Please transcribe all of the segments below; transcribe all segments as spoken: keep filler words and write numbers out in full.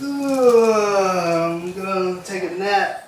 I'm gonna take a nap.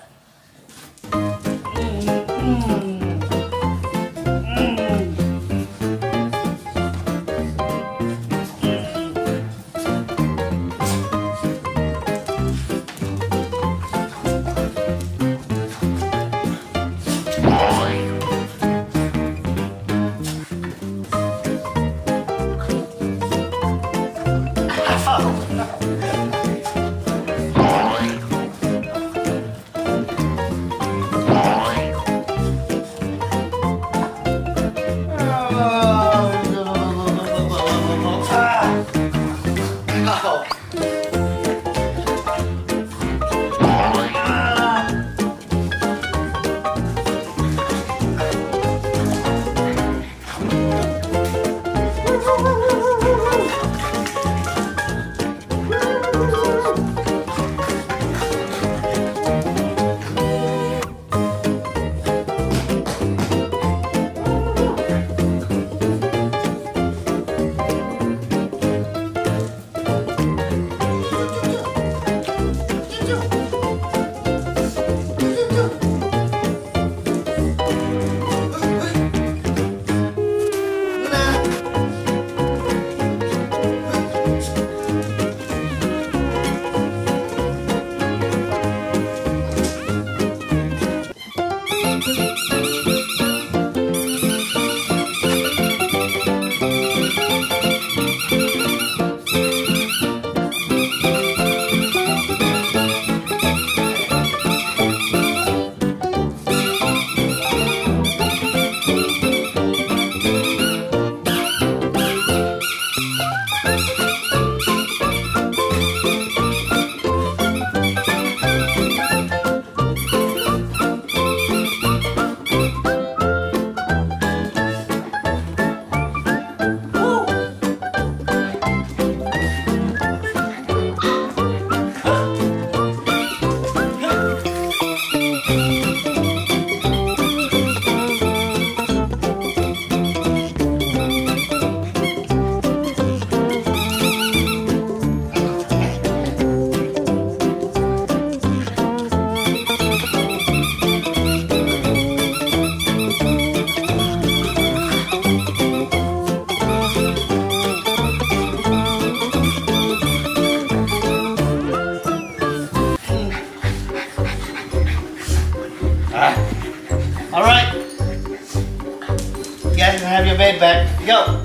Alright, you guys can have your bed back. Yo!